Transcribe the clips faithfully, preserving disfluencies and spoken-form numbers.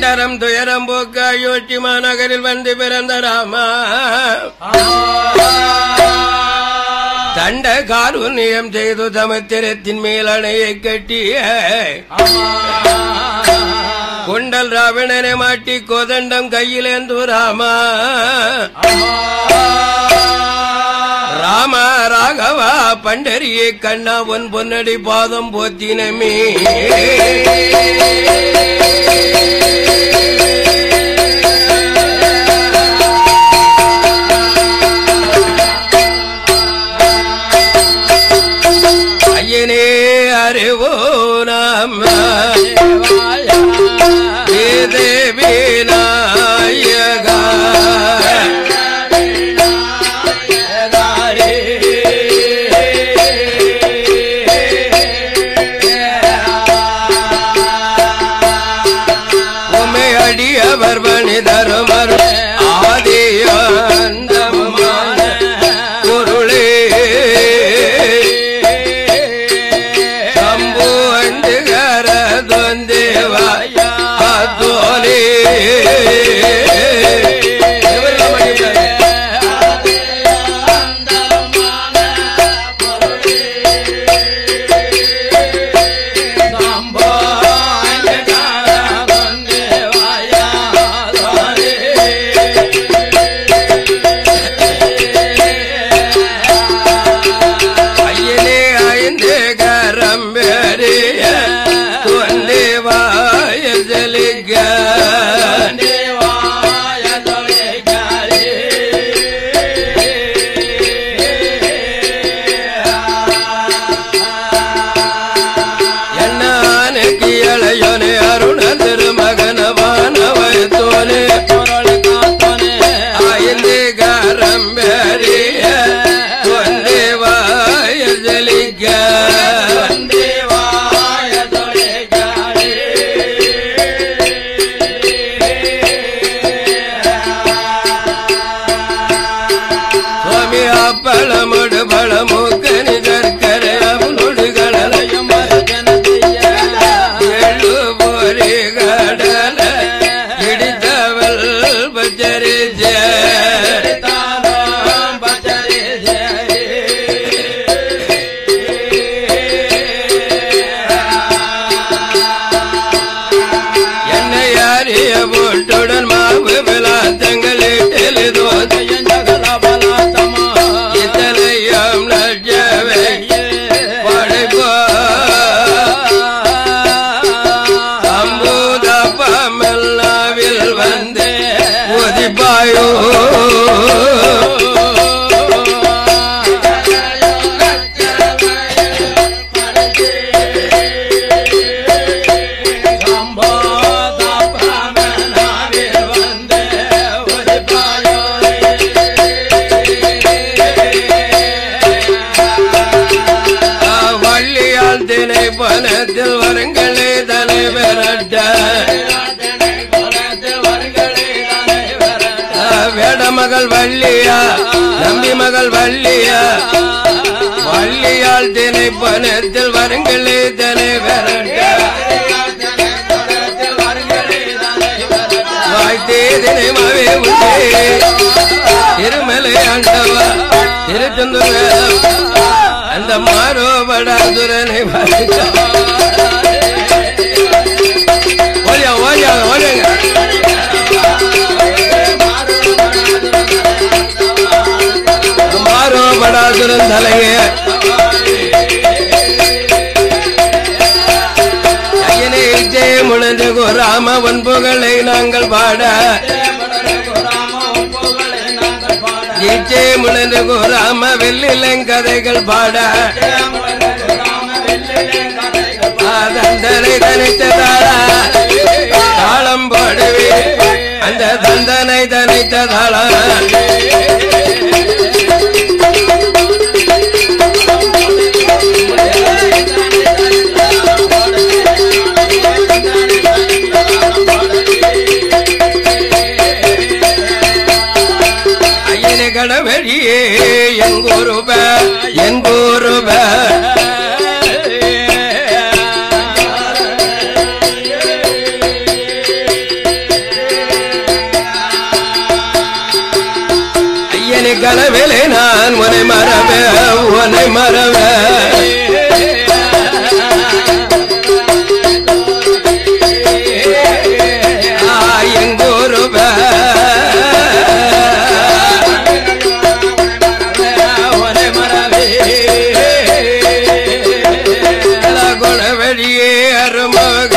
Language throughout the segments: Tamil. அண்டரம் துயரம் போக்க அயோத்தி மாநகரில் வந்து பிறந்த ராமா தண்ட காருண்யம் செய்து சமுத்திரத்தின் மேல் அணையை கட்டிய கொண்டல் ராவணனை மாட்டி கோதண்டம் கையிலேந்து ராமா ராம ராகவா பண்டரியே கண்ணா உன் பொன்னடி பாதம் போத்தினமே ஐயனே அறிவோ நாம மகள் வள்ளியா நம்பி மகள் வள்ளியா வள்ளியால் தினை பணத்தில் வருங்களே தனை வரண்ட வாழ்த்தே தினை மாவே உண்டே திருமலை ஆண்டவா திருச்செந்தூர் அந்த மாரோபடாதுரனை வாழ்த்த ஓடியா ஓடியா ஓடுங்க தலையே அயனை ஜெயம் உணர்ந்து கோராமவன் புகழை நாங்கள் பாட ஜெயம் உணர்ந்து கோராம வெள்ளிலங்கதைகள் பாட தந்தனை தனித்ததாரா தாளம் பாடுவே அந்த தந்தனை தனித்ததாளா கடவழியே எங்கூருப எங்கூருப கனவிலே நான் உனை மறவே உனை மறவே எங்கூருவே உனை மறவே குணவழியே அருமோக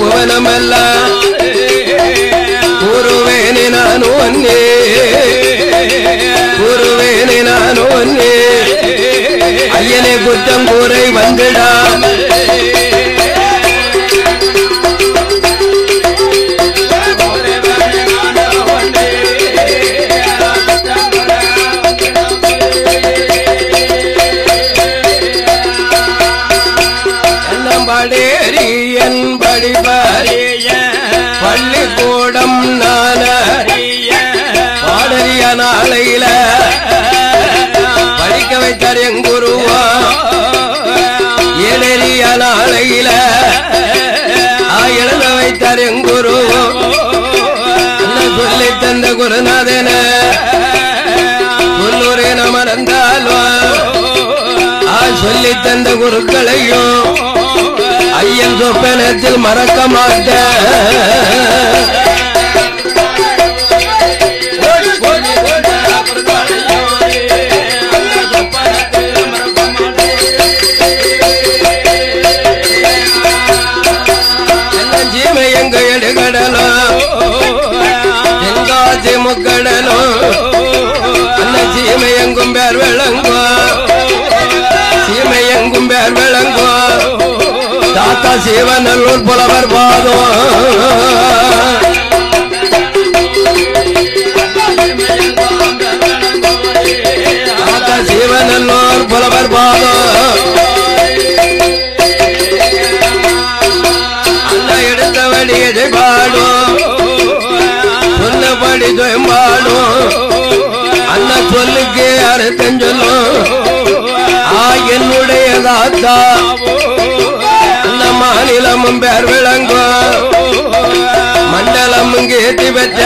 புவனமல்ல குருவேனே நானு ஒன்னே குருவேனே நானு ஒன்னே ஐயனே குற்றம் கூரை வந்திடாம் பள்ளிக்கூடம் நான பாடறிய நாளையில படிக்க வைத்தார் எங்குருவா எழறிய நாளையில எழுத வைத்தார் எங்குருவோ சொல்லி தந்த குருநாதன உள்ளூரே நமறந்தால்வா சொல்லி தந்த குருக்களையோ ஐயன் சொப்பனத்தில் மறக்க மாட்டேன் ஜீமை எங்க எடுகடலோ எங்காசி முக்கடலோ அந்த சீமை எங்கும் பேர் விளங்கோ சீமை எங்கும் பேர் விளங்கோ தாத்தா சிவநல்லூர் புலவர் பாதோ தாத்தா சிவநல்லூர் புலவர் பாதோ அந்த எடுத்தபடி எதை பாடும் சொல்லபடி தொயம்பாடும் அந்த சொல்லுக்கு அறுத்தம் சொல்லும் ஆ என்னுடைய தாத்தா மாநிலமும் பேர் விளங்கோ மண்டலமும் கேட்டி பெற்ற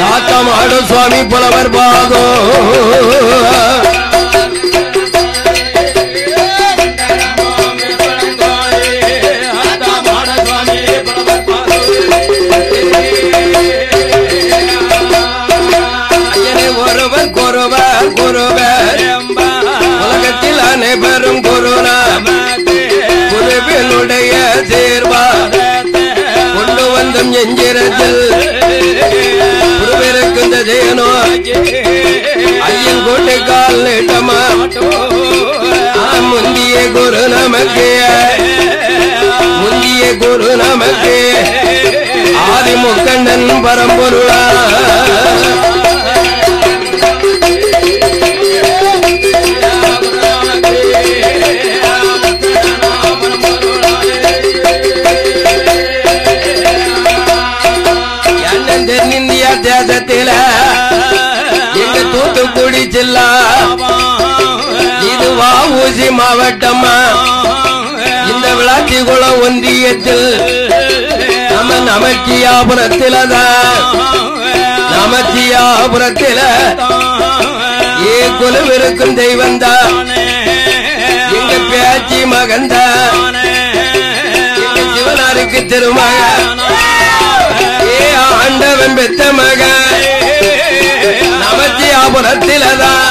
தாத்தமாடு சுவாமி புலவர் பாதோ ஒருவர் குருவர் குருவர் உலகத்தில் அனைவரும் குருனா டைய சேர்வா கொண்டு வந்தம் எஞ்சிரத்தில் குருவிருக்கும் தஜயனோ ஐயன் கோட்டை கால் நீட்டமா முந்திய குரு நமக்கே முந்திய குரு நமக்கே ஆதிமுக்கண்டன் பரம்பொருளா தேசத்தில எங்க தூத்துக்குடி ஜில்லா இதுவா ஊசி மாவட்டமா இந்த விளாத்திக்குளம் ஒன்றியத்தில் நம்ம நமச்சியாபுரத்தில்தான் நமச்சியாபுரத்தில ஏ குலவிருக்கும் தெய்வந்தா எங்க பேச்சி மகந்தா எங்க சிவனாருக்கு திருமகன் ஆண்டவன் பெத்த மக நமச்சியாபுரத்தில்தான்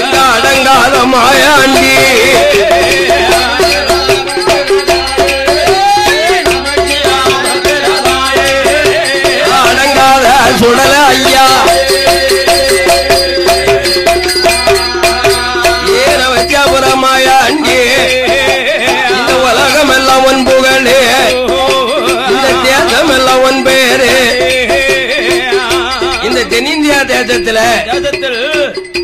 இந்த அடங்காத மாயாண்டி அடங்காத சுடல ஐயா ஏ நமச்சியாபுர மாயாண்டி இந்த உலகம் எல்லாம் உன் புகழே இந்த தேசம் எல்லாம் உன் பேரு இந்த தென்னிந்தியா தேசத்துல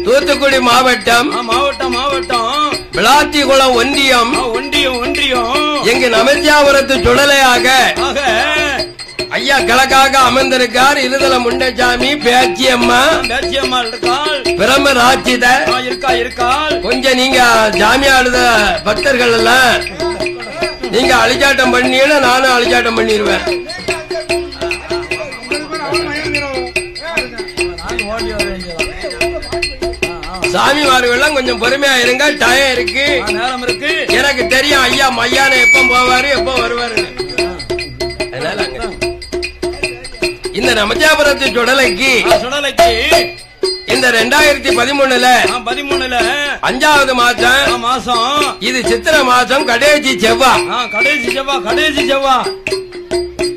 தூத்துக்குடி மாவட்டம் மாவட்டம் மாவட்டம் விளாத்திக்குளம் ஒன்றியம் ஒன்றியம் ஒன்றியம் எங்க நமச்சியாபுரத்து சுடலையாக ஐயா கலக்காக அமர்ந்திருக்கார் இருதல முண்டசாமி பேச்சியம்மா பேச்சியம்மா இருக்காள் பிரம்ம ராட்சித இருக்கா இருக்காள். கொஞ்சம் நீங்க ஜாமியாடுத பக்தர்கள் எல்லாம் நீங்க அழிச்சாட்டம் பண்ணீங்கன்னா நானும் அழிச்சாட்டம் பண்ணிடுவேன். சாமிமார்கள் கொஞ்சம் பொறுமையா இருங்க, டயம் இருக்கு நேரம் இருக்கு. எனக்கு தெரியும் ஐயா மையான எப்ப போவாரு எப்ப வருவாரு. இந்த நமச்சாபுரத்து சுடலைக்கு சுடலைக்கு இந்த ரெண்டாயிரத்தி பதிமூணுல பதிமூணுல அஞ்சாவது மாசம் மாசம் இது சித்திர மாசம் கடைசி செவ்வா கடைசி செவ்வா கடைசி செவ்வா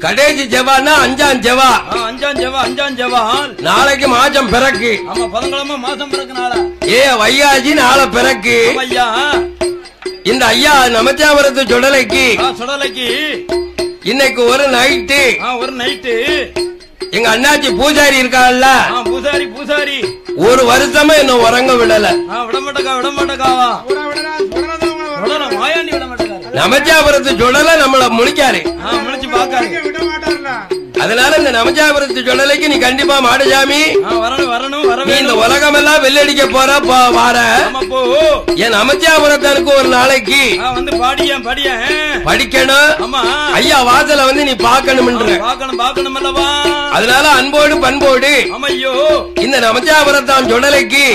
கடைசி ஜவான்னா அஞ்சாம் ஜவா அஞ்சாம் ஜவா அஞ்சாம் ஜவா. நாளைக்கு மாசம் பிறக்கு. ஆமா பதினேழாம் மாசம் பிறக்கு நாளா ஏ வையாஜி நாளை பிறக்கு. ஐயா இந்த ஐயா நமச்சாவரத்து சுடலைக்கு சுடலைக்கு இன்னைக்கு ஒரு நைட்டு ஒரு நைட்டு எங்க அண்ணாச்சி பூஜாரி இருக்காள்ல பூசாரி பூசாரி ஒரு வருஷமா என்ன உறங்க விடல. விடமாட்டக்கா விடமாட்டக்காவா மாயாண்டி விடமாட்டா நமச்சாபுரத்து சுடலை நம்மள முடிக்காரு அதனால இந்த நமச்சாபுரத்து சுடலைக்கு நீ கண்டிப்பா மாடசாமி இந்த உலகம் எல்லாம் வெள்ளடிக்க போற வார என் நமச்சாபுரத்தனுக்கு ஒரு நாளைக்கு படிக்கணும். ஐயா வாசல வந்து நீ பாக்கணும் அதனால அன்போடு பண்போடு இந்த நமச்சாபுரத்தான் சுடலைக்கு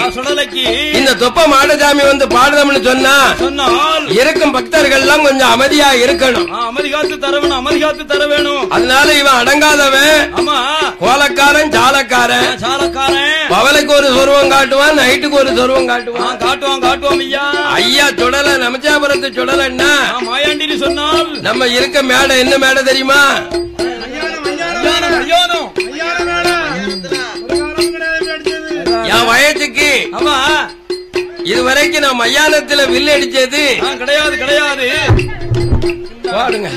இந்த தொப்ப மாடசாமி வந்து பாடுதம்னு சொன்னா இருக்கும் பக்தர்கள் கொஞ்சம் அமைதியா இருக்கணும். அமைதி காத்து தர வேணும் அமைதி காத்து தர வேணும். அதனால இவன் அடங்காதவன் கோலக்காரன் சாலக்காரன் சாலக்காரன் பவலுக்கு ஒரு சொருவம் காட்டுவான் நைட்டுக்கு ஒரு சொருவம் காட்டுவான் காட்டுவான் காட்டுவான். ஐயா ஐயா சுடல நமச்சாபுரத்து சுடலன்னா மாயாண்டின்னு சொன்னால் நம்ம இருக்க மேடை என்ன மேடை தெரியுமா? என் வயசுக்கு ஆமா இதுவரைக்கும் நான் மயானத்துல வில்லு அடிச்சது கிடையாது கிடையாது. பாடுங்க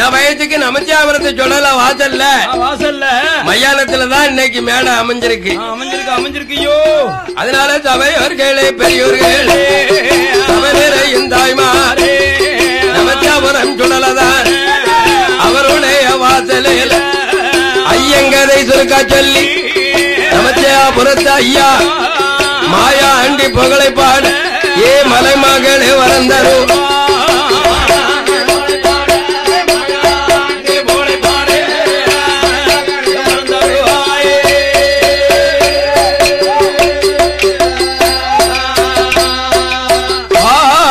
என் வயசுக்கு நமச்சாபுரத்தை சுடல வாசல்ல வாசல்ல மயானத்துலதான் இன்னைக்கு மேடை அமைஞ்சிருக்கு அமைஞ்சிருக்கு அமைஞ்சிருக்கையோ. அதனால சபையோர்களே பெரியோர்களே அவரையும் தாய்மாரே நமச்சாபுரம் சுடலதான் அவருடைய வாசலில் ஐயங்கதை சுருக்கா சொல்லி நமச்சாபுரத்த ஐயா மாயா அண்டி புகழை பாட ஏ மலை மகளே வரந்தரு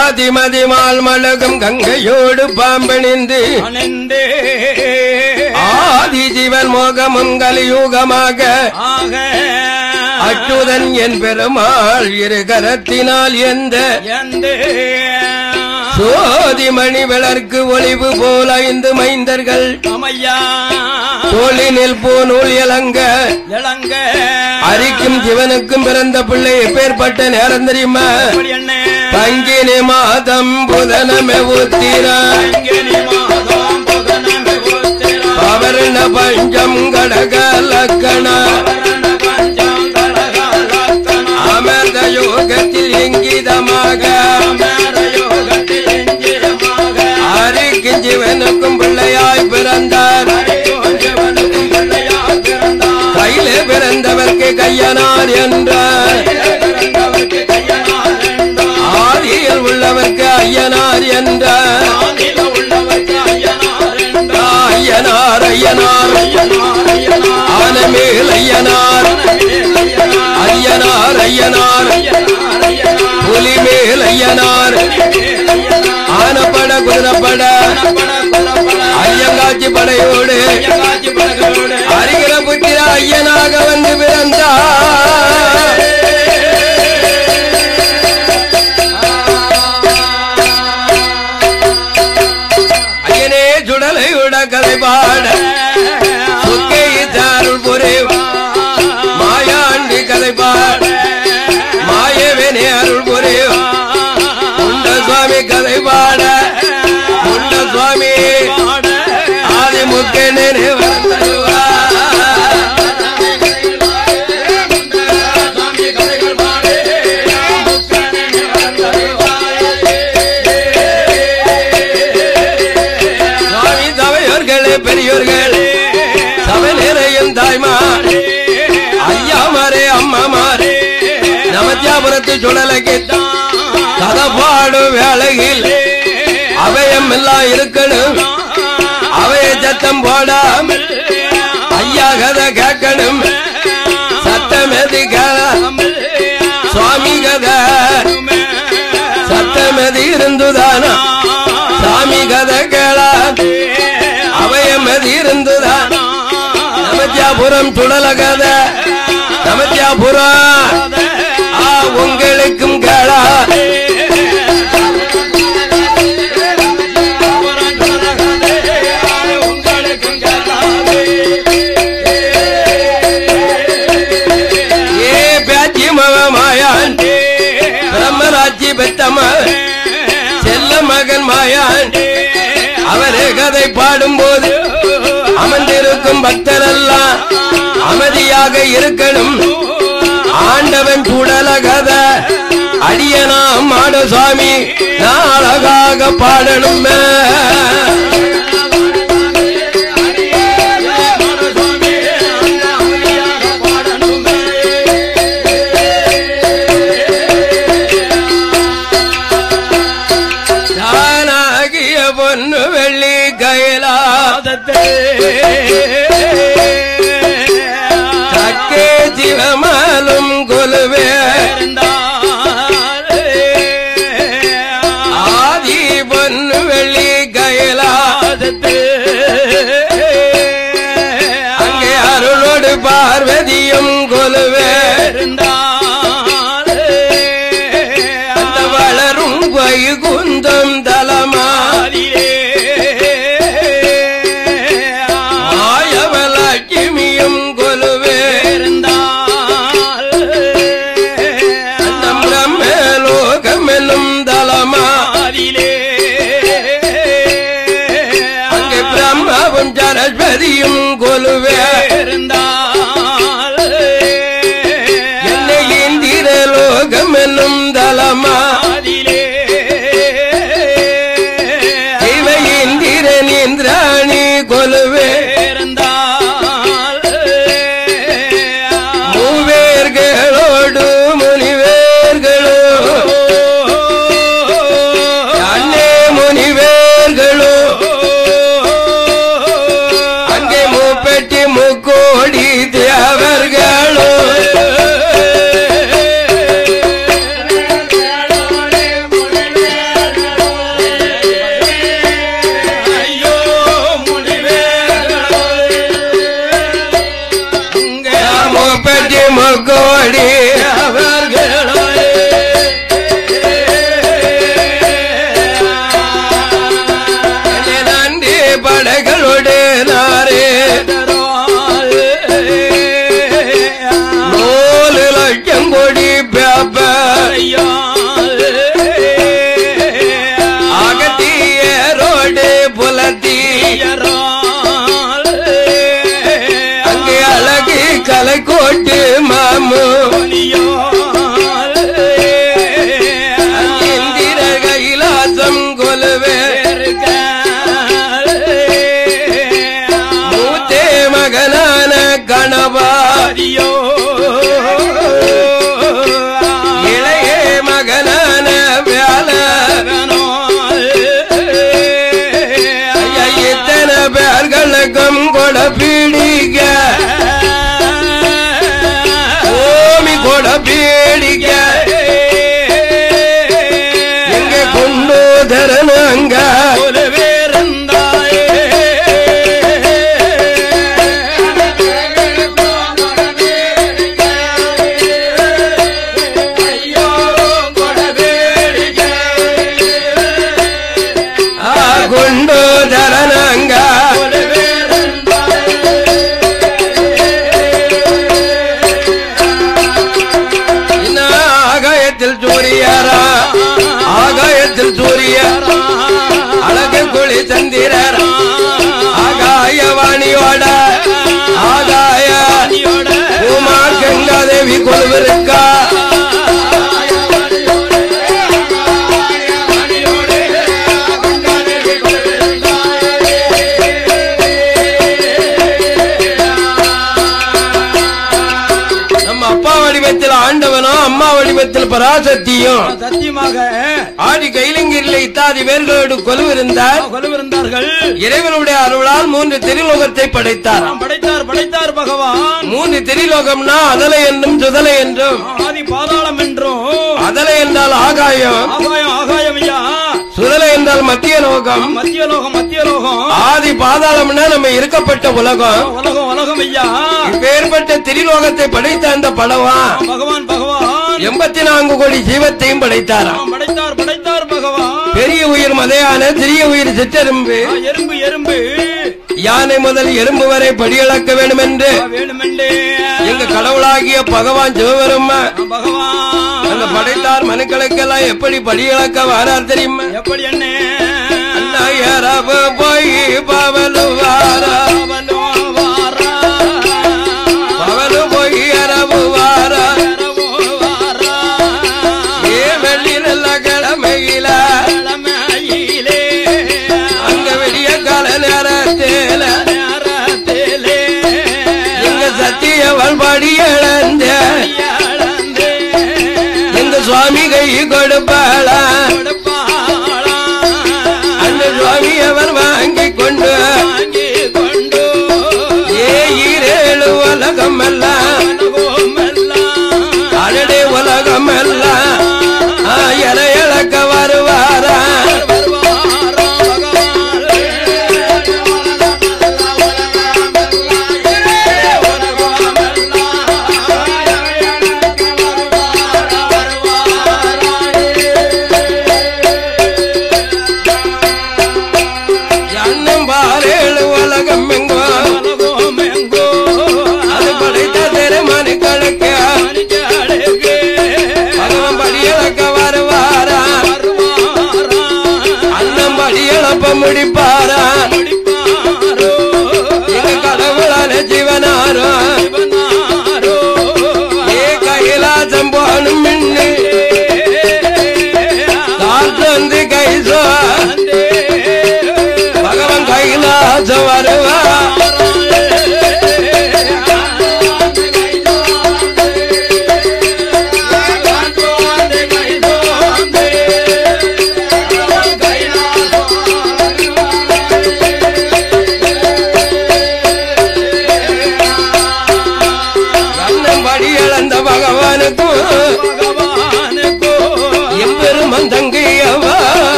ஆதிமதிமால் மலகம் கங்கையோடு பாம்பணிந்து ஆதி ஜீவன் மோகமும் கலியுகமாக அட்டுதன் என் பெருமாள் இரு கரத்தினால் எந்த சோதிமணி விளர்க்கு ஒளிவு போல ஐந்து மைந்தர்கள் தோளினில் பூநூல் இளங்க இளங்க அரிக்கும் ஜீவனுக்கும் பிறந்த பிள்ளை எப்பேற்பட்ட நேரம் தெரியுமா? பங்கினி மாதம் புதனமே ஊத்திர அவர்ண பஞ்சம் கடக லக்கண அமிர்த யோகத்தில் எங்கிதமாக அரிக்கு ஜீவனுக்கும் பிள்ளையாய் பிறந்தார். கையிலே பிறந்தவர்க்கு கையனார் என்றார் ஆதியில் உள்ளவர்க்கு ஐயனார் என்றார் ஐயனார் ஐயனார் ஆனமேல் ஐயனார் ஐயனார் ஐயனார் புலிமேல் ஐயனார் ஆனப்பட குதிரப்பட ஐயங்காட்சி படையோடு அறிகிற புத்திர ஐயனாக வந்து பிறந்தார். கதைபாட சுக்கைத்தாருள் புரே மாயாண்டி கதைபாட மாயவனே அருள் புரே உண்ட சுவாமி கதைபாட உண்ட சுவாமி ஆதி முக்கனே சுழலகித்தான் கதப்பாடு வேலையில் அவயம் எல்லாம் இருக்கணும். அவைய சத்தம் போடாம ஐயா கதை கேட்கணும். சத்தம் எதி கேளாமல் சுவாமி கதை சத்தம் எதி இருந்துதானா சாமி கதை கேளாது அவயம் எதி இருந்துதான். நமத்தியாபுரம் சுடல கதை நமத்தியாபுரம் உங்களுக்கும் கேளா செல்ல மகன் மாயான் அவரே கதை பாடும்போது அமர்ந்திருக்கும் பக்தரெல்லாம் அமைதியாக இருக்கணும். ஆண்டவன் சுடல கதை அடியனா மாடசாமி நான் அழகாக பாடணும். பராசக்தியும் சத்தியமாக ஆடி கைலங்கிரிலே இத்தாதி வேர்களோடு கொலுவிருந்தார் கொலுவிருந்தார்கள். இறைவனுடைய அருளால் மூன்று திரிலோகத்தை படைத்தார் படைத்தார் படைத்தார் பகவான். மூன்று திரிலோகம்னா அதலை என்றும் சுதலை என்றும் ஆதி பாதாளம் என்றும், அதலை என்றால் ஆகாயம் ஆகாயம் ஐயா, சுதலை என்றால் மத்திய லோகம் மத்திய லோகம் மத்திய லோகம், ஆதி பாதாளம்னா நம்ம இருக்கப்பட்ட உலகம் உலகம் உலகம் ஐயா. இப்பேற்பட்ட திரிலோகத்தை படைத்த அந்த பகவான் பகவான் பகவான் எண்பத்தி நான்கு கோடி ஜீவத்தையும் படைத்தாராம் படைத்தார் படைத்தார் பகவான். பெரிய உயிர் மதையான, சிறிய உயிர் சிற்றெரும்பு எறும்பு எறும்பு, யானை முதல் எறும்பு வரை படியளக்க வேண்டும் என்று வேண்டுமென்றே எங்க கடவுளாகிய பகவான் சிவபெருமான் பகவான் அந்த படைத்தார். மனுக்களுக்கெல்லாம் எப்படி படியளக்க வாரார் தெரியுமா? எப்படி என்ன போய் பவலு வாரா வாரா பவலு போய் அரபு வாரா ஏ வெள்ளி நல்ல கிழமையில கிழமையிலே அங்க வெளிய கால நேரத்தேல நேரத்தேலே எங்க சத்தியவள் படியளந்த சுவாமி கை கொடுப்பாளா அந்த சுவாமி அவர் வாங்கி கொண்டு கொண்டு ஏ ஈரேழு உலகம் எல்லாம் அடடே உலகம் எல்லாம் என இழக்க வருவாரா முடிப்பாரா எங்க கடவுளான ஜீவனாரோ ஏ கைலாசம் போனும் மின்னு காற்று கைசோ பகவான் கைலாசம் வருவா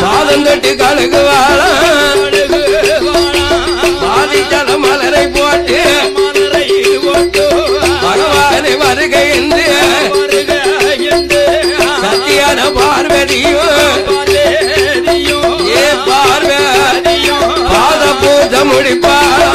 பாதந்தொட்டி கழுகு வாழா பாதிச்சல மலரை போட்டு பகவானை வருகை என்று சத்தியான பார்வதியும் ஏ பார்வதியும் பாத பூஜை முடிப்பாளா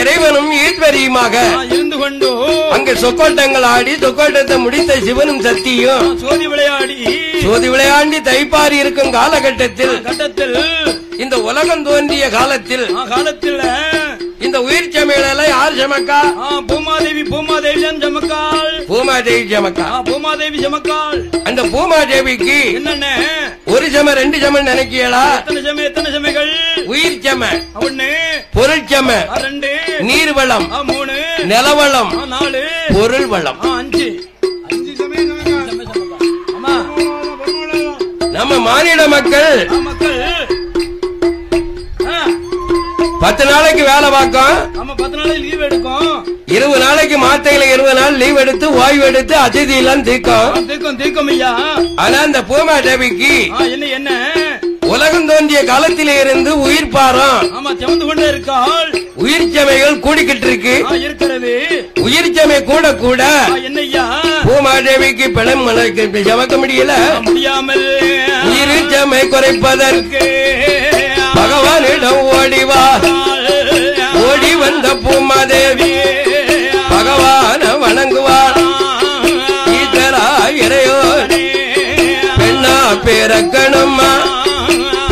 இறைவனும் ஈஸ்வரியுமாக இருந்து கொண்டு அங்கு சொக்கோட்டங்கள் ஆடி சொக்கோட்டத்தை முடித்த சிவனும் சக்தியும் சோதி விளையாடி சோதி விளையாண்டி தைப்பாரி இருக்கும் காலகட்டத்தில் கட்டத்தில் இந்த உலகம் தோன்றிய காலத்தில் காலத்தில் இந்த உயிர் சமையல யார் சமக்கா? பூமாதேவி பூமாதேவி சமக்கால் பூமாதேவி சமக்கா பூமாதேவி சமக்கால். அந்த பூமாதேவிக்கு என்னென்ன ஒரு சம ரெண்டு சம நினைக்கியலா? எத்தனை சமைகள்? உயிர் சம ஒண்ணு, பொருட்சம ரெண்டு, நீர்வளம் மூணு, நிலவளம் நாலு, பொருள் வளம் அஞ்சு. நம்ம மாநில மக்கள் பத்து நாளைக்கு வேலை பார்க்கும், இருபது நாளைக்கு மாத்தையில இருபது நாள் லீவ் எடுத்து ஓய்வு எடுத்து அதிதி எல்லாம் தீர்க்கும் தீர்க்கும் தீர்க்கும் ஐயா. ஆனா இந்த பூமா தேவிக்கு என்ன என்ன உலகம் தோன்றிய காலத்திலே இருந்து உயிர் பாரம் உயிர் சமைகள் கூடிக்கிட்டு இருக்கு இருக்கிறது. உயிர் சமை கூட கூட என்னையா பூமாதேவிக்கு பிணம் சமைக்க முடியல, முடியாமல் உயிர் சமை குறைப்பதற்கு பகவானிடம் ஓடிவா ஓடி வந்த பூமாதேவி பகவான வணங்குவார். ஈதரா இறையோ பெண்ணா பேரக்கணும்மா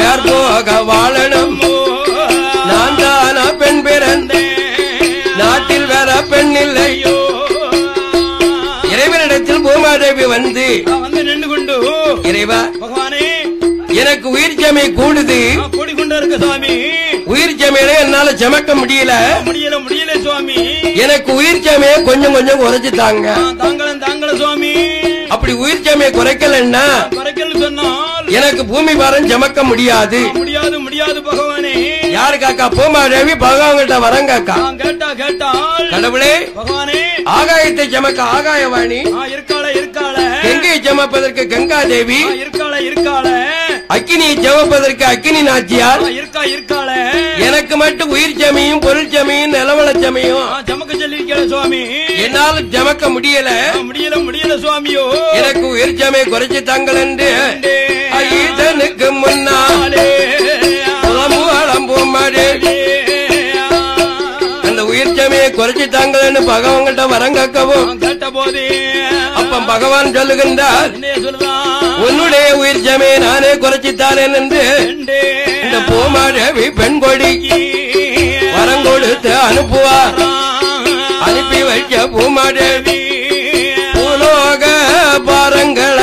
பேர் போக வாழணும், நான் தானா பெண் பிறந்தேன் நாட்டில் வேற பெண் இல்லையோ. இறைவனிடத்தில் பூமாதேவி வந்து வந்து நின்று கொண்டு இறைவா பகவானே எனக்கு உயிர் சமை கூடுது, உயிர் சமையில என்னால சமைக்க முடியல முடியல முடியல சுவாமி, எனக்கு உயிர் சமைய கொஞ்சம் கொஞ்சம் குறைச்சு தாங்க தாங்களும் தாங்கள சுவாமி. அப்படி உயிர் சமையை குறைக்கலன்னா குறைக்கலன்னு சொன்னா எனக்கு பூமி பாரம் சமைக்க முடியாது முடியாது முடியாது பகவானே. யாரு காக்கா? பூமாதேவி பகவான்கிட்ட வரம் காக்கா கேட்டா கேட்டா கடவுளே பகவானே ஆகாயத்தை சமைக்க ஆகாயவாணி இருக்காள இருக்காள, கங்கையை சமைப்பதற்கு கங்கா தேவி இருக்காள இருக்காள, அக்கினியை சமைப்பதற்கு அக்கினி நாச்சியார் இருக்கா இருக்காள, எனக்கு மட்டும் உயிர் சமையும் பொருள் சமையும் நிலவள சமையும் சமக்க சொல்லிருக்கே சுவாமி, என்னால் சமக்க முடியல முடியல முடியல சுவாமியோ, எனக்கு உயிர் சமையை குறைச்சு தாங்கள் என்று ஈசனுக்கு முன்னாலே அந்த உயிர் சமையை குறைச்சி தாங்கள்னு பகவான்கிட்ட வரங்காக்கவும் கேட்டபோது அப்ப பகவான் சொல்லுகின்றார் உன்னுடைய உயிர் சமையை நானே குறைச்சித்தாரேன் என்று இந்த பூமாதேவி பெண் கொடிக்கு வரம் கொடுத்து அனுப்புவார். அனுப்பி வைக்க பூமாதேவி பூலோக பாருங்கள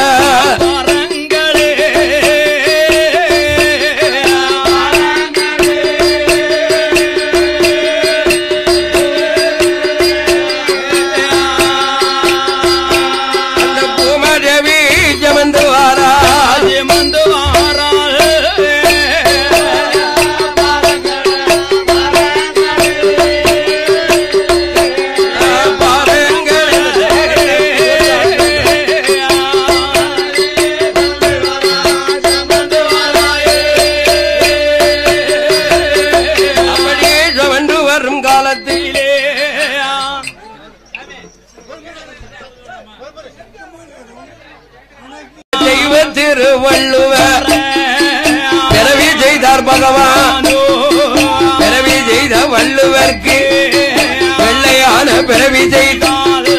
பிறவி செய்தால்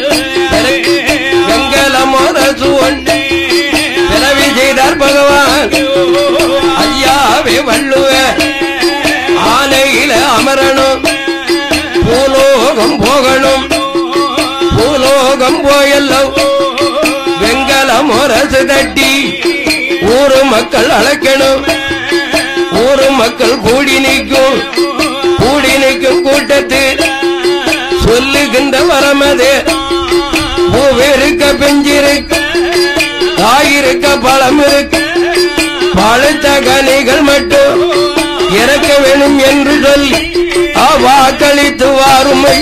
மனசு ஒன்று பிறவி செய்தார் பகவான் ஐயாவே வள்ளுவர். ஆலையில அமரணும் பூலோகம் போகணும், பூலோகம் போயெல்லாம் வெங்கல முரசு தட்டி ஊரு மக்கள் அழைக்கணும், ஊரு மக்கள் கூடி நிற்கும் கூடி நிற்கும் கூட்டத்து சொல்லுகின்ற வரமது பூவிருக்க பெஞ்சிருக்கு காயிருக்க பழம் இருக்கு பழுத்த கனிகள் மட்டும் இறக்க வேணும் என்று சொல்லி அவாக்களித்து வாருமை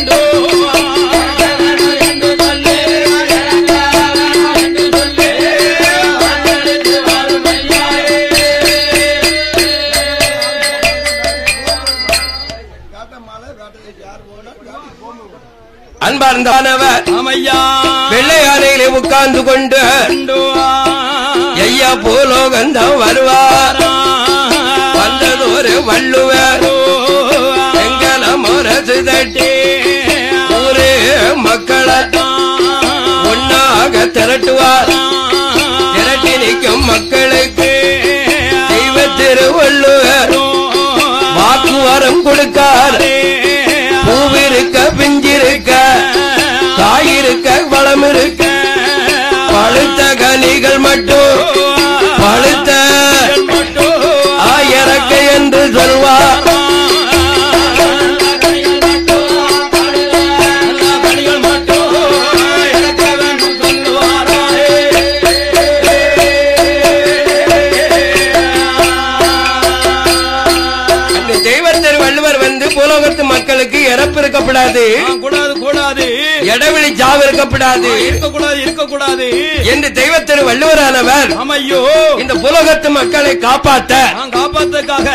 அன்பார்ந்தவர் வெள்ளை யானையிலே உட்கார்ந்து கொண்டு ஐயா பூலோகந்தம் வருவார் வந்ததோரு வள்ளுவர் எங்கலம் முரசு தட்டி ஒன்னாக திரட்டுவார். திரட்டி நிற்கும் மக்களுக்கு தெய்வ திருவள்ளுவர் வாக்குவரம் கொடுக்கார். பூவிருக்க பிஞ்சிருக்க காயிருக்க வளம் இருக்க பழுத்த கனிகள் மட்டும் பழுத்த ஆயிரக்க என்று சொல்வார். இடைவெளி ஜாவ இருக்கப்படாது இருக்கக்கூடாது என்று தெய்வத்திரு வள்ளுவரானவர் இந்த புலகத்து மக்களை காப்பாற்ற காப்பாற்றக்காக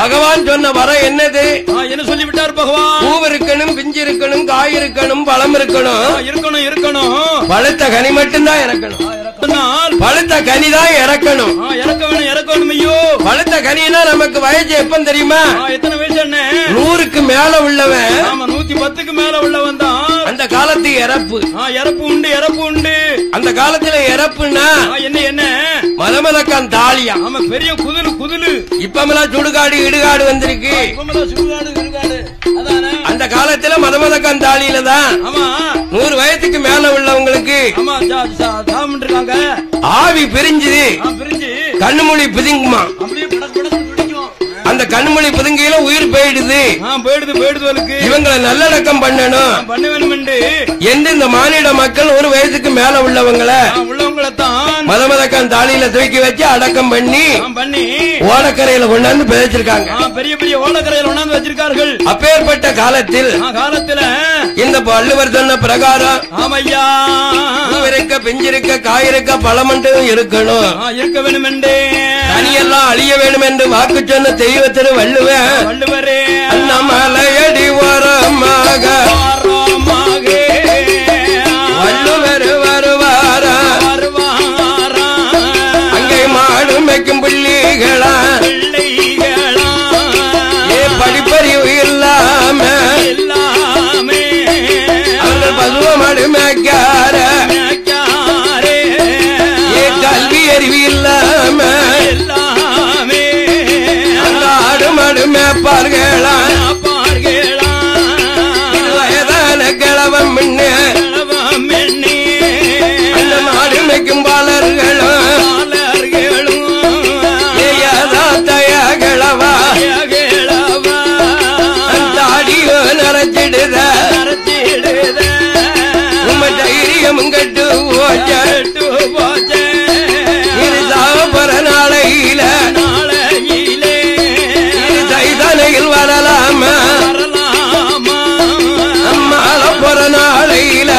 பகவான் சொன்ன வர என்னது என்ன சொல்லிவிட்டார் பகவான்? பூ இருக்கணும், பிஞ்சு இருக்கணும், காய் இருக்கணும், பழம் இருக்கணும் இருக்கணும் இருக்கணும் பழுத்த கனி மட்டும்தான் இறக்கணும். பழுத்த கனி தான் இறக்கணும் இறக்கணும் ஐயோ. பழுத்த கனினா நமக்கு வயசு எப்ப தெரியுமா? எத்தனை வயசு? என்ன நூறுக்கு மேல உள்ளவன், நூத்தி பத்துக்கு மேல உள்ளவன் தான் அந்த காலத்து இறப்பு. இறப்பு உண்டு இறப்பு உண்டு அந்த காலத்துல. இறப்புன்னா என்ன? என்ன மலமலக்கான் தாலியா? ஆமா, பெரிய குதிலு குதிலு. இப்பமெல்லாம் சுடுகாடு இடுகாடு வந்திருக்கு. அந்த காலத்துல மதமதக்கான் தாலியில தான் நூறு வயசுக்கு மேல உள்ளவங்களுக்கு ஆவி பிரிஞ்சு கண்ணுமொழி பிதுங்குமா? அந்த கண்மொழி புதுங்கையில உயிர் போயிடுது. இவங்களை நல்லடக்கம் பண்ணணும் பண்ண வேணும் என்று இந்த மாநில மக்கள் ஒரு வயசுக்கு மேல உள்ளவங்களை மத மதக்கம் தாலியில தூக்கி வச்சு அடக்கம் பண்ணி பண்ணி ஓடக்கரையில கொண்டாந்து விதைச்சிருக்காங்க. பெரிய பெரிய ஓடக்கரையில கொண்டாந்து வச்சிருக்கார்கள். அப்பேற்பட்ட காலத்தில் காலத்துல இந்த வள்ளுவர் சொன்ன பிரகாரம் ஆமையா இருக்க, பிஞ்சிருக்க, காயிருக்க, பழம் இருக்கணும் இருக்க வேணும் என்று தனியெல்லாம் அழிய வேண்டும் என்று வாக்கு சொன்ன தெய்வத்திரு வள்ளுவர் வள்ளுவரே மலையடி ஓரமாக வள்ளுவர் வருவாரா? அங்கே மாடு மேய்க்கும் பிள்ளைகளா? ஏ படிப்பறிவு இல்லாம அவர்கள் பசுவ மாடு மேய்க்கார? ஏ கல்வி அறிவு இல்லாம பார்கேளா பார்கேளா வயதான கிழவம் மின்னே அந்த மாடு மேய்க்கும் பாலர்களும் ஏதா தயா கிழவா தாடியோ நரைச்சிடுத உம்ம தைரியம் கட்டு போச்ச போச்ச இரு சாவப்புற நாளையில வரலாமா அம்மால பொற நாளையில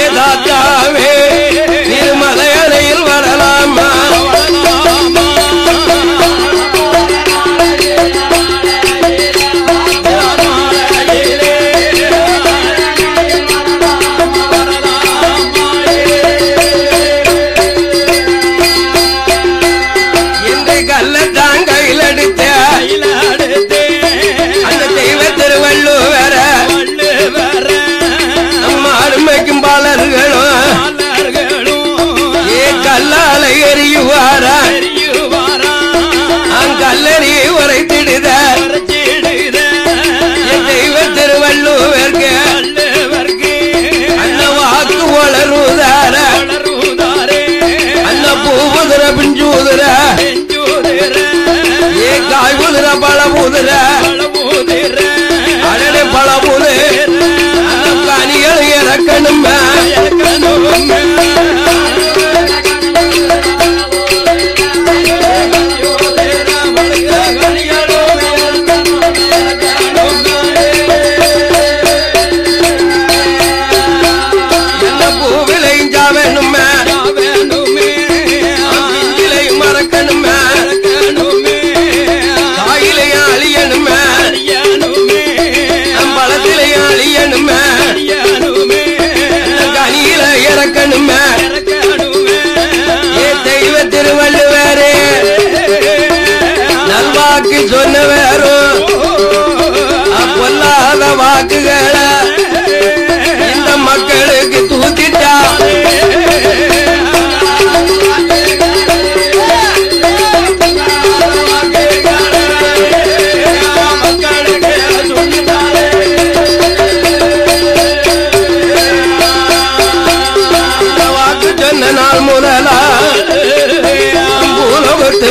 ஏதாத்தாவே திருமலையில் வரலாமா? பழமுதிர அடனே பழமுது கனிகள் இறக்கணும். திருவள்ளுவரே நல்வாக்கு சொன்னவரும் பொல்லாத வாக்குகள மக்களுக்கு தூக்கிட்டா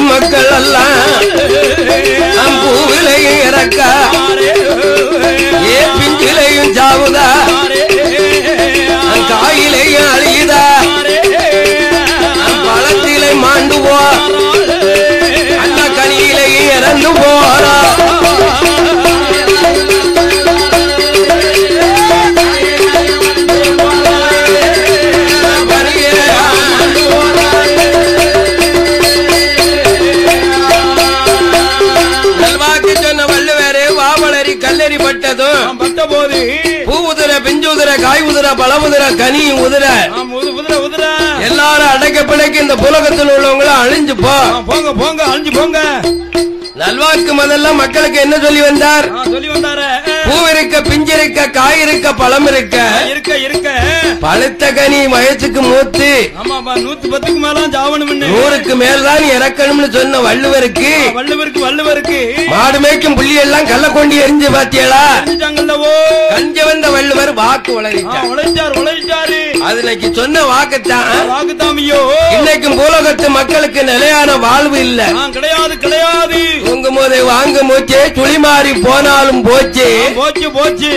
மக்கள் எல்லாம் பூவிலையும் இறக்கா ஏ பிஞ்சிலையும் சாவுதா காயிலையும் அழியுதா பழத்திலே மாண்டு போ அந்த கனியிலையும் இறந்து போறா மக்களுக்கு என்ன சொல்லி வந்தார்? பூ இருக்க, பிஞ்சிருக்க, காய் இருக்க, பழம் இருக்க இருக்க இருக்க பழுத்த கனி வயசுக்கு மூத்து நூத்தி பத்துக்கு மேல நூறுக்கு மேல்தான் இறக்கணும்னு சொன்ன வள்ளுவருக்கு வள்ளுவருக்கு வள்ளுவருக்கு மாடு மேய்க்கும் புள்ளி எல்லாம் கள்ள கொண்டு எரிஞ்சு பாத்தியலா கஞ்ச வந்த வள்ளுவர் வாக்கு உளறிட்டார் உழைச்சார் உழைச்சாரு அதுக்கு சொன்ன வாக்குத்தான் வாக்குத்தாமியோ இன்னைக்கு பூலோகத்து மக்களுக்கு நிலையான வாழ்வு இல்ல கிடையாது கிடையாது தூங்கும் போது வாங்க மூச்சே துளி மாறி போனாலும் போச்சு போச்சு போச்சு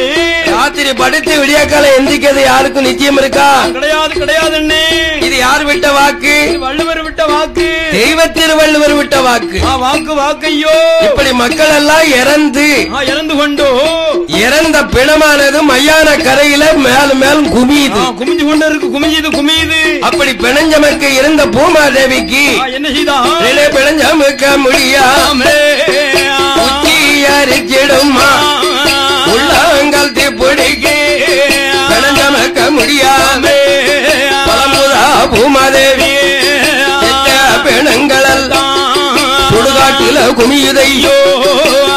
ராத்திரி படுத்து விடிய காலம் எந்திக்கிறது யாருக்கும் நிச்சயம் இருக்கா? கிடையாது கிடையாது. இது யார் விட்ட வாக்கு? வள்ளுவர் விட்ட வாக்கு, தெய்வ திருவள்ளுவர் விட்ட வாக்கு வாக்கு வாக்கையோ. இப்படி மக்கள் எல்லாம் இறந்து இறந்து கொண்டு இறந்த பிணமானது மையான கரையில மேலும் மேலும் குமியுது குமிஞ்சு கொண்டு இருக்கு குமிஞ்சது குமியுது. அப்படி பிணஞ்சமக்கு இருந்த பூமாதேவிக்கு என்ன செய்தா? பிணஞ்சமக்க முடியாமே உச்சி அரிச்சிடுமா உள்ளங்கள் திப்பிடிக்கு பிணஞ்சமக்க முடியாமே பழமுதா பூமாதேவி எட்ட பிணங்கள் எல்லாம் சுடுகாட்டில குமியுதையோ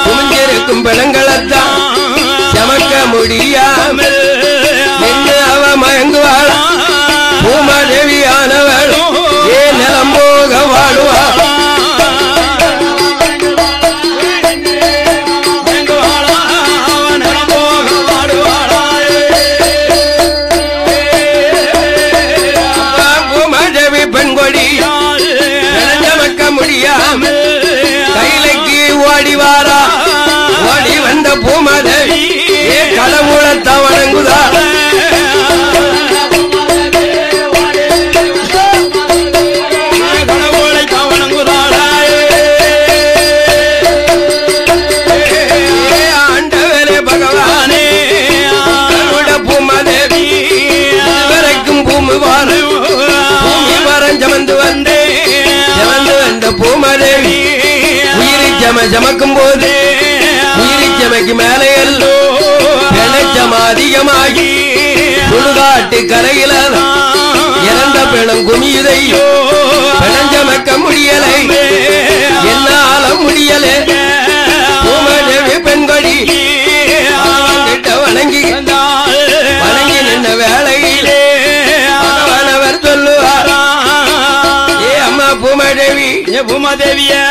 குமிஞ்சிருக்கும் பிணங்களத்தான் சமக்க முடியாமல் என்ன அவ மயங்குவாளா? பூமாதேவியானவளும் ஏ நிலம் போக வாழுவா ஜமக்கும் போது உயிரி ஜமைக்கு மேலே எல்லோ பிணச்சம் அதிகமாகி சுடுகாட்டு கரையில இறந்த பிணம் குமியுதையோ பிணஞ்சமக்க முடியலை என்னால முடியலை பூமாதேவி பெண்கொடி கிட்ட வணங்கி வணங்கி நின்ற வேலையிலே அவனவர் சொல்லுவாரா ஏ அம்மா பூமாதேவி ஏ பூமாதேவியா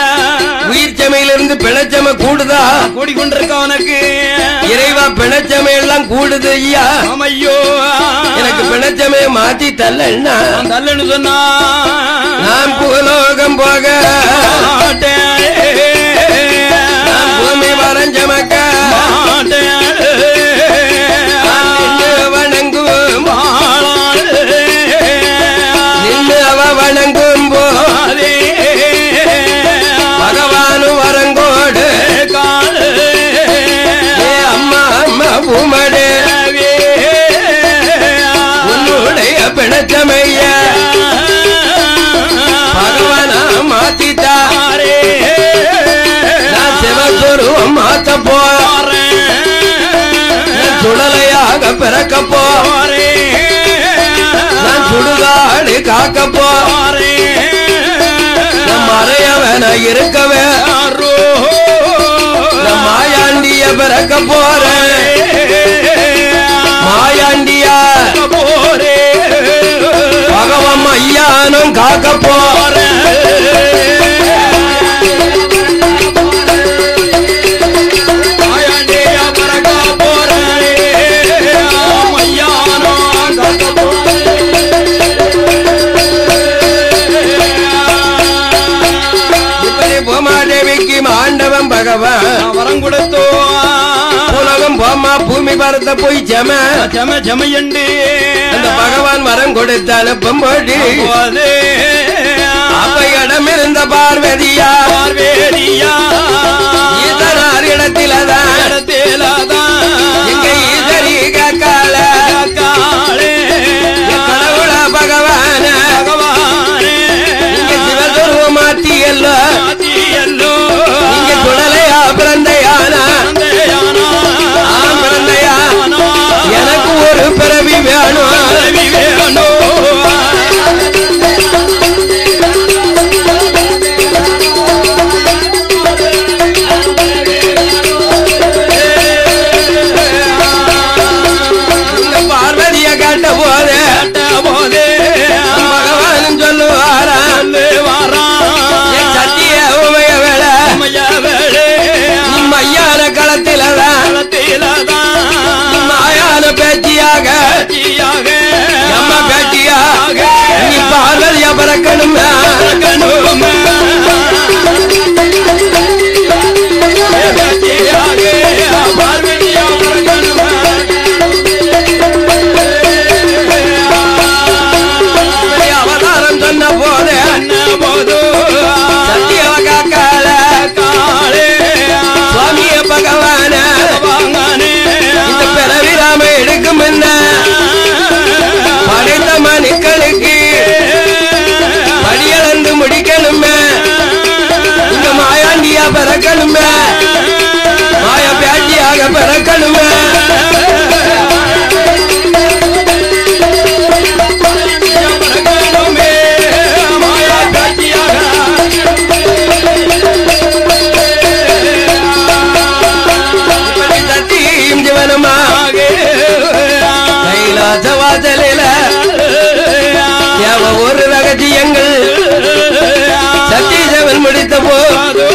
உயிர்ச்சமையிலிருந்து பிணச்சமை கூடுதா? கூடிக்கொண்டிருக்க உனக்கு இறைவா பிணச்சமை எல்லாம் கூடுது ஐயா. ஐயோ எனக்கு பிணச்சமையை மாத்தி தள்ளன்னா தள்ளன்னு சொன்னா நான் பூலோகம் போக பூமி வரைஞ்சமக்க வணங்கும் நின்று அவ வணங்கும் போதே பகவானு வரங்கோடு காடு ஏ அம்மா அம்மா பூமாதேவி உன்னுடைய பிணச்சமைய பகவானா மாத்தித்தாரே நான் சிவகுருவம் மாத்த போறேன் சுடலையாக பிறக்க போறே நான் சுடுகாடு காக்க போறே மறையவன இருக்கவே மாயாண்டிய பிறக்க போற மாயாண்டிய நானும் காக்க போறேன். ஆண்டவன் பகவான் வரம் கொடுத்தோ உலகம் போமா பூமி பரத்த போய் ஜம ஜம ஜம என்று அந்த பகவான் வரம் கொடுத்த அனுப்பும் போது அப்பையிடம் இருந்த பார்வதியா பார்வதியா இதனார் இடத்திலதான் இடத்திலதான் இங்க இதறி கால காலே கடவுள பகவான பகவான இங்க சிவதுருவ மாத்தி எல்லோ எனக்கு ஒரு பிறவி வேணும் வேணும். பார்வதிய கேட்ட போதே கேட்ட போதே பகவான் சொல்லுவாரா வாரா சத்திய உமைய வேளை உமைய வேளை நம்ம ஐயான களத்திலதான் களத்திலதான் பேச்சியாக நம்ம பேட்டியாக நீ பார்வதியா பறக்கணும் பறக்கணும் பார்வதியா பறக்கணும். அவதாரம் சொன்ன போது அண்ண போது சத்தியவ காக்கால காலே சுவாமிய பகவான எடுக்கும் என்ன படைத்த மனுக்களுக்கு படியளந்து முடிக்கணுமே இந்த மாயாண்டியா பிறக்கணுமே மாய பேட்டியாக பிறக்கணுமே. ஒரு ரகசியங்கள் சத்தீசவன் முடித்த போது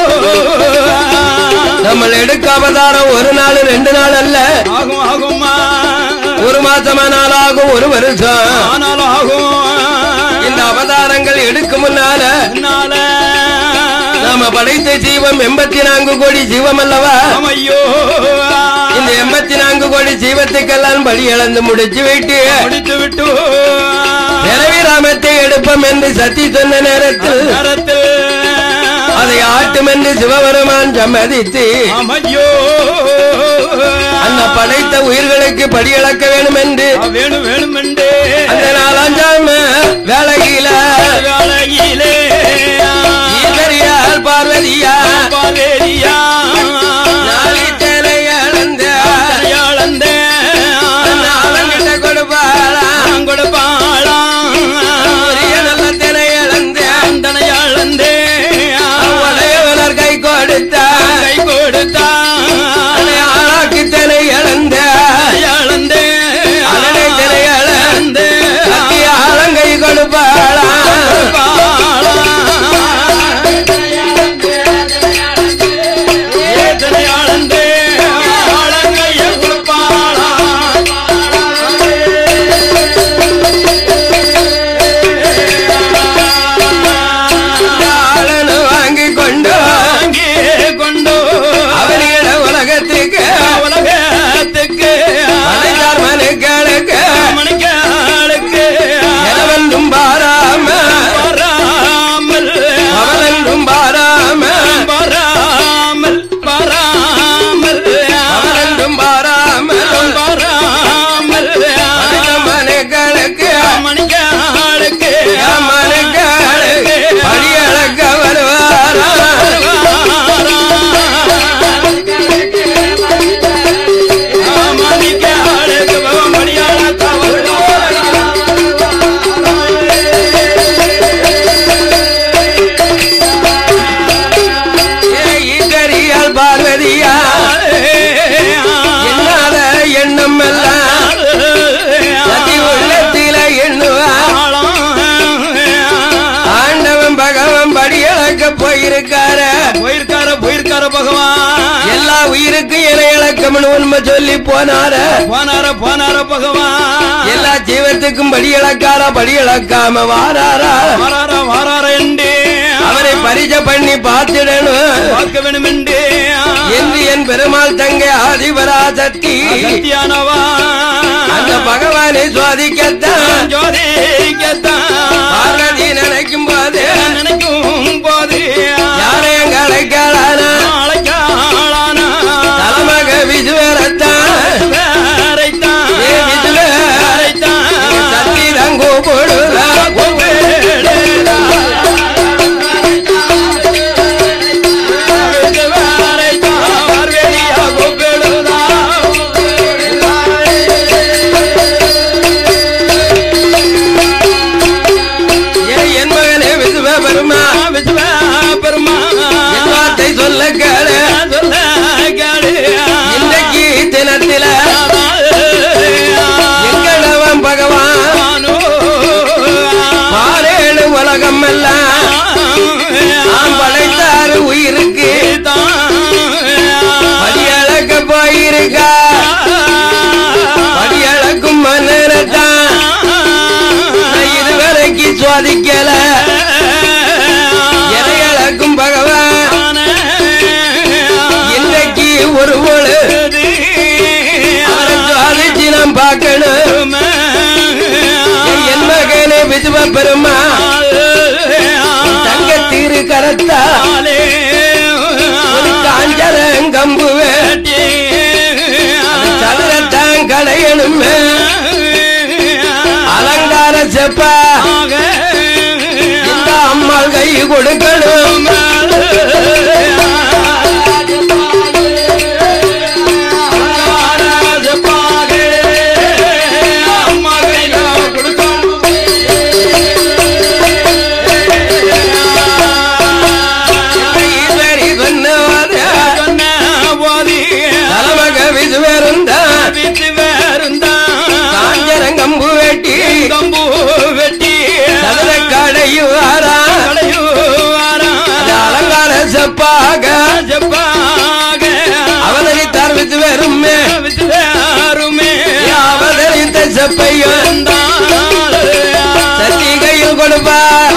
நம்ம எடுக்க அவதாரம் ஒரு நாள் ரெண்டு நாள் அல்ல ஆகும் ஆகுமா ஒரு மாசமானால் ஆகும் ஒரு வருஷம் ஆனாலும் ஆகும். இந்த அவதாரங்கள் எடுக்கும் முன்னால நாம படைத்த ஜீவம் எண்பத்தி நான்கு கோடி ஜீவம் அல்லவா. ஐயோ இந்த எண்பத்தி நான்கு கோடி ஜீவத்துக்கெல்லாம் பலி இழந்து முடிச்சு விட்டு முடித்து விட்டு பிறவி ராமத்தை எடுப்போம் என்று சத்தி சொன்ன நேரத்தில் அதை ஆட்டும் என்று சிவபெருமான் சம்மதித்து அந்த படைத்த உயிர்களுக்கு பலி இழக்க வேணும் என்று வேணும் வேணும் என்று அந்த நாளாம் வேலையில வேலையிலே பார்வதியா பார்வதியா பாலா போயிருக்கார போயிருக்கார பகவான். எல்லா உயிருக்கு இறையளக்கம்னு உண்மை சொல்லி போனார போனார போனார பகவான். எல்லா ஜீவத்துக்கும் படியளக்கார படியளக்காம வாராரா வாரார வாரார என்று அவரை பரிச பண்ணி பார்த்திடணும் பார்க்க வேணும் என்று என்று என் பெருமாள் தங்கை ஆதிபரா சக்தி சக்தியானவா அந்த பகவானை சுவாதிக்கத்தான் சுவாதிக்கத்தான் பார்வதி நினைக்கும் போது நினைக்கும் போது யாரையும் அழைக்காளானா அழைக்காளானா தலைமக விசுவரத்தான் விசுவரைத்தான் விசுவரைத்தான் சக்தி தங்கோ போடுதா சுவாதிக்கல இறையளக்கும் பகவான் இன்றைக்கு ஒரு பொழுது சுவாதிச்சு நாம் பார்க்கணும். என் மகனே விசுவ பெருமாள் தங்க திரு கரத்தாலே காஞ்சரங்கம்பு வேட்டி சதுரத்தான் கடையணும் அலங்கார செப்பா கை கொடுக்கணும். அவதரித்தார் வித்து வேறுமே வித்துமே அவதரித்த செப்பையும் சத்தி கையில் கொடுப்பார்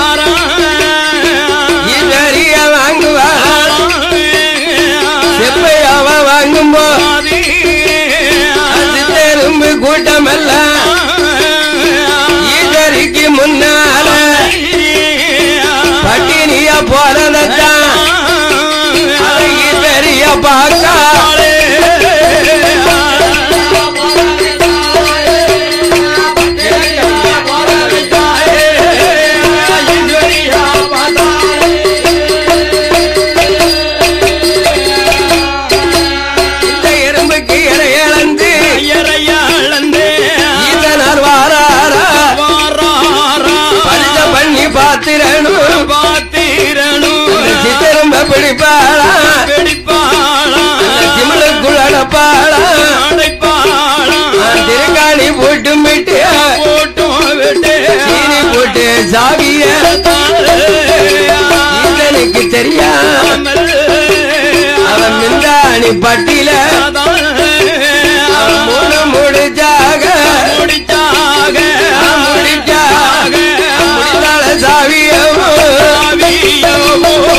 இவரியா வாங்குவார் செப்பையாவ வாங்கும் போது திரும்பி கூட்டமல்ல இவருக்கு முன்னால பட்டினியா போறதா பாக்காளே இந்த எறும்புக்கு இறையளந்து இறையளந்து இதனால் வாராரா வாராரா பரிச பண்ணி பாத்திரனு பாத்திரனு சித்தெரும்ப பிடிப்பாளா திருக்காணி போட்டும் விட்டு சீனி போட்டு சாவிய இதனுக்கு தெரியாமல் அவன் மிந்தாணி பட்டில முழு முடிச்சாக முடிச்சாக முடிச்சாக முடித்தால சாவியவோ சாவியவோ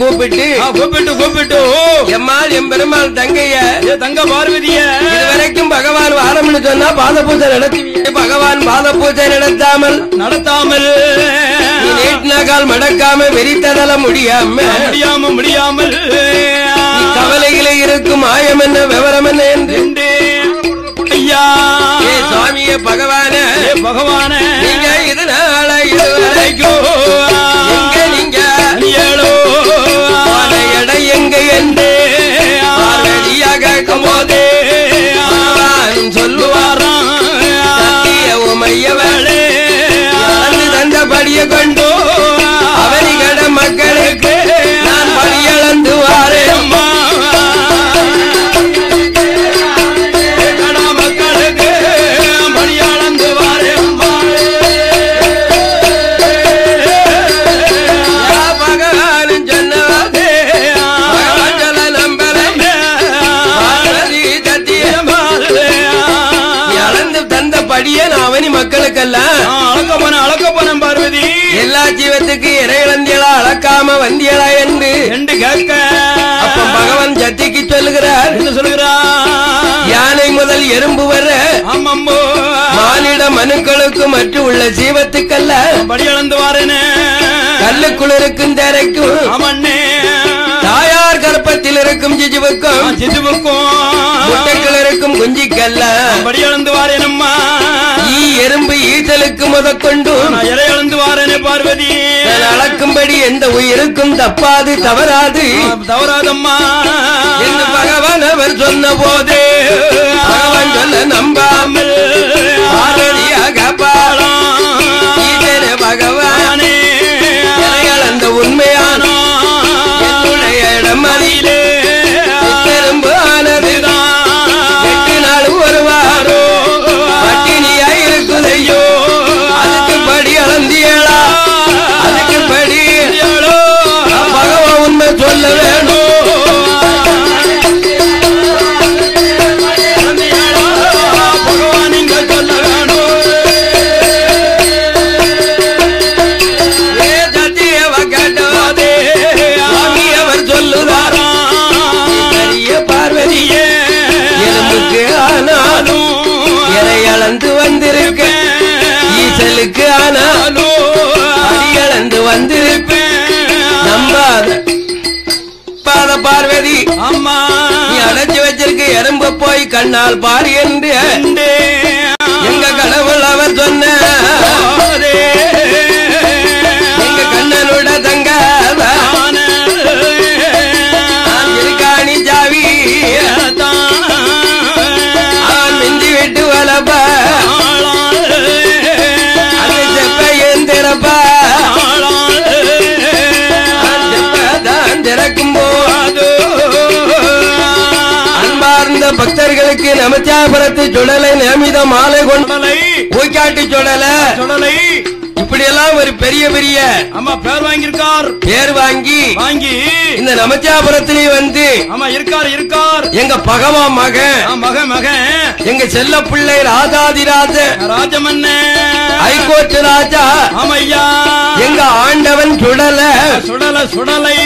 கூப்பிட்டு கூப்பிட்டு கூப்பிட்டு எம்மாள் எம் பெருமாள் தங்கைய தங்க பார்வதிய இதுவரைக்கும் பகவான் வாரம்னு சொன்னா பாத பூஜை நடத்தி பகவான் பாத பூஜை நடத்தாமல் நடத்தாமல் கால் மடக்காம வெறித்ததல முடியாம முடியாம முடியாமல் கவலையிலே இருக்கும் ஆயம் என்ன விவரம் என்ன என்று ஐயா சுவாமிய பகவானே பகவானே நீங்க இதனால இதுவரைக்கும் நீங்க ஏழோ எடை எங்க என்று கேட்கும் போதே சொல்லுவாராம் உமைய வேளே தந்தபடிய கொண்டோ அவரிகட மக்களுக்கு நான் பணியளந்துவாரே அம்மா மக்களுக்கு பணியளந்துவாரே அம்மா பகவான் சொன்னவாதே சொல்ல நம்பரே அளந்து தந்த படிய நான் அவனி மக்களுக்கெல்லாம் அழகமான அழகப்பனம் பார்வதி எல்லா ஜீவத்துக்கு இறையிழந்தியலா அளக்காம வந்தியலா என்று கேட்க அப்ப பகவான் சத்திக்கு சொல்லுகிறார் சொல்லுகிறார் யானை முதல் எறும்பு வர மானிட மனுக்களுக்கு மற்றும் உள்ள ஜீவத்துக்கல்ல படியளந்து வாரேனே கல்லுக்குளிருக்கும் தரைக்கும் தாயார் கர்ப்பத்தில் இருக்கும் ஜிஜுவுக்கும் ஜிஜுவுக்கும் முட்டைக்குள் இருக்கும் குஞ்சிக்கல்ல படியளந்து வாரேனம்மா ஈ எறும்பு ஈசலுக்கு முதற்கொண்டும் இறையளந்து வாரேனே பார்வதி அளக்கும்படி எந்த உயிருக்கும் தப்பாது தவறாது தவறாதம்மா என்று பகவான் அவர் சொன்ன போதே அவன் சொல்ல நம்பாமல் ஆரணியாக பாடம் இதர பகவானே இறையளந்த உண்மையான என்னுடைய இடமறியிலே சொல்ல வேணும் அவர் சொல்லுதாரா பார்வதியே எலும்புக்கு ஆனாலும் எதை அளந்து வந்திருக்கேன் ஈசலுக்கு ஆனாலும் அளந்து வந்திருப்பேன் நம்பாத பார்வதி அம்மா நீ அடைச்சு வச்சிருக்க எறும்ப போய் கண்ணால் பாரு என்று எங்க கடவுள் அவர் சொன்ன எங்க கண்ணனோட தங்க இருக்காணி ஜாவி மிந்தி விட்டு வளப்பா எந்திரப்பா திறக்கும் போது அன்பார்ந்த பக்தர்களுக்கு நமச்சாபுரத்து சுடலை நியமித மாலை கொண்டலை ஊக்காட்டு சுடலை சுடலை இப்படி எல்லாம் ஒரு பெரிய பெரிய அம்மா பேர் வாங்கியிருக்கார் பேர் வாங்கி வாங்கி இந்த நமச்சாபுரத்திலே வந்து ஆமா இருக்கார் இருக்கார் எங்க பகவா மகன் மகன் மகன் எங்க செல்ல பிள்ளை ராஜாதிராஜ ராஜமன்ன ஹைகோர்ட் ராஜா ஆமையா எங்க ஆண்டவன் சுடல சுடல சுடலை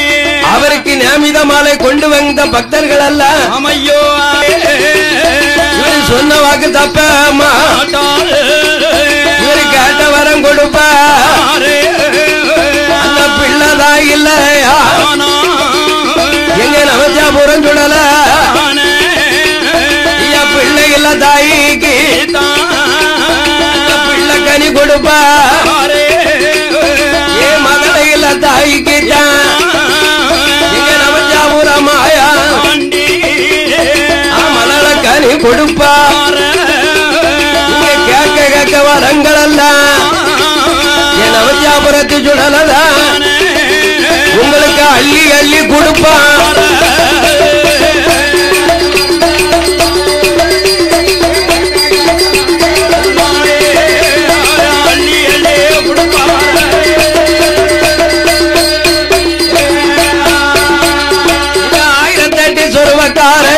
அவருக்கு நியமித மாலை கொண்டு வந்த பக்தர்கள் அல்ல அமையோ சொன்ன வாக்கு தப்ப மாட்டார் இவரு கேட்ட வரம் கொடுப்பாரு அந்த பிள்ளைதா இல்லையா எங்க நமச்சாபுரம் சுடல பிள்ளை இல்ல தாய்க்கு பிள்ளை கனி கொடுப்பாரு ஏன் மகளை இல்ல தாய்க்கு கனி கொடுப்பார் கேட்க கேட்க வரங்கள் எல்லாம் என் அவசியாபுரத்து சுடலதான் உங்களுக்கு அள்ளி அள்ளி கொடுப்பார் ஆயிரத்தெட்டு சொருவக்காரன்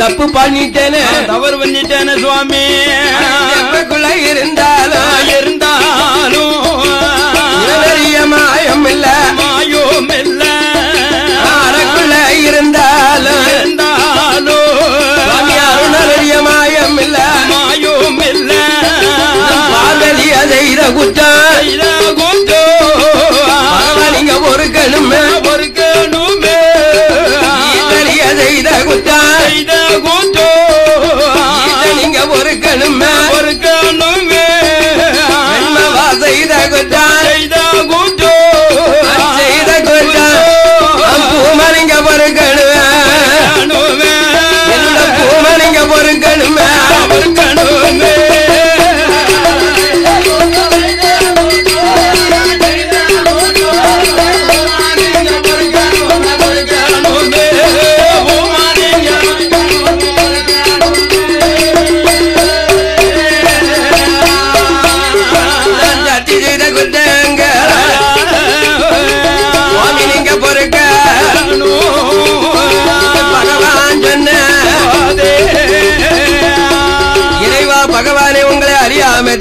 தப்பு பண்ணிட்டேனே, தவறு பண்ணிட்டேனே சுவாமி. எப்பக்குள்ள இருந்தாலும் இருந்தாலும் மாயம் இல்ல, மாயம் இல்ல. அறக்குள்ள இருந்தாலும் இருந்தாலும் அருணரிய மாயம் இல்ல, மாயம் இல்ல. பாதலி அதை நீங்க பொறுக்கணுமே, பொறுக்கணுமே. செய்த குத்தா செய்த கூட்டோ நீங்க பொறுக்கணுமே, பொறுக்கணுமே. வா செய்த குத்தா செய்த கூட்டோ செய்த குட்டா பூமா நீங்க பொறுக்கணுமே, பூமா நீங்க பொறுக்கணுமே, பொறுக்கணுமே.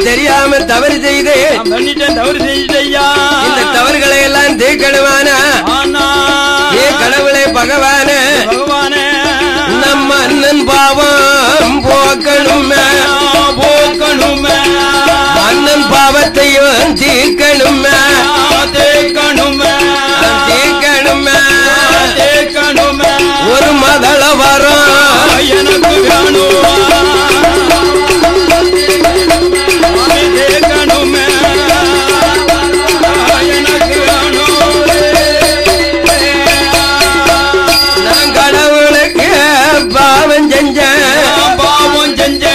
தெரியாம தவறு செய்து தவறு செய்யா, இந்த தவறுகளை எல்லாம் தீக்கணுமான ஏ கடவுளை பகவானே, பகவானே நம்ம அண்ணன் பாவம் போக்கணுமே, போக்கணுமே. அண்ணன் பாவத்தையும் தீக்கணுமே, தேக்கணுமே, தேக்கணுமே, தேக்கணுமே. ஒரு மதள வரும் எனக்கு வேணும்,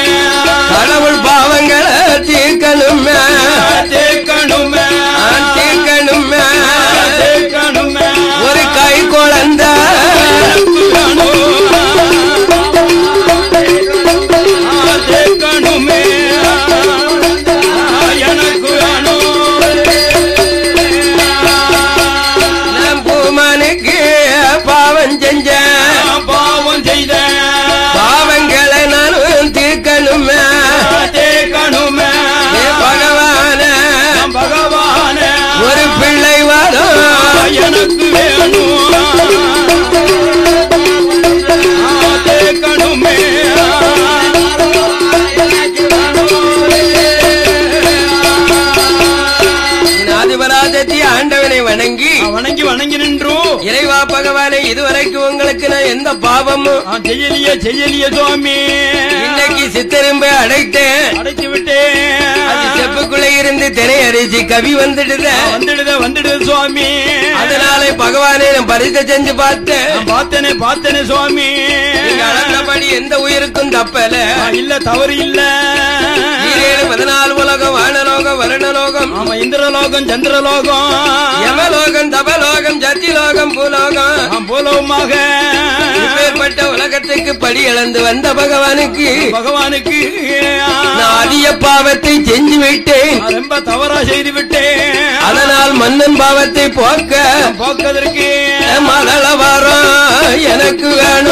கடவுள் பாவங்களை தீர்க்கணுமே, தீர்க்கணுமே, தீர்க்கணுமே. இருக்கின்றோம். இறைவா பகவானே, இதுவரைக்கும் உங்களுக்கு நான் எந்த பாவமும் செய்யலிய செய்யலிய சுவாமி. இன்னைக்கு சித்தரும்பு அடைத்தேன், அடைத்து விட்டேன். செப்புக்குள்ள இருந்து திரை அரிசி கவி வந்துடுத வந்துடுத வந்துடுது சுவாமி. அதனாலே பகவானே நான் பரிசை செஞ்சு பார்த்தேன், பார்த்தனே பார்த்தனே சுவாமி. அளந்தபடி எந்த உயிருக்கும் தப்பல இல்ல, தவறு இல்ல. பதினாலு உலகம், வானலோகம், வருணலோகம், இந்திரலோகம், சந்திரலோகம், யமலோகம், தபலோகம், சத்திலோகம், பூலோகம், பூலோகமாக ஏற்பட்ட உலகத்துக்கு படி இழந்து வந்த பகவானுக்கு பகவானுக்கு நான் அதிக பாவத்தை செஞ்சு விட்டேன், ரொம்ப தவறா செய்து விட்டேன். அதனால் மன்னன் பாவத்தை போக்க போக்கதற்கு மகளவாரம் எனக்கு வேணும்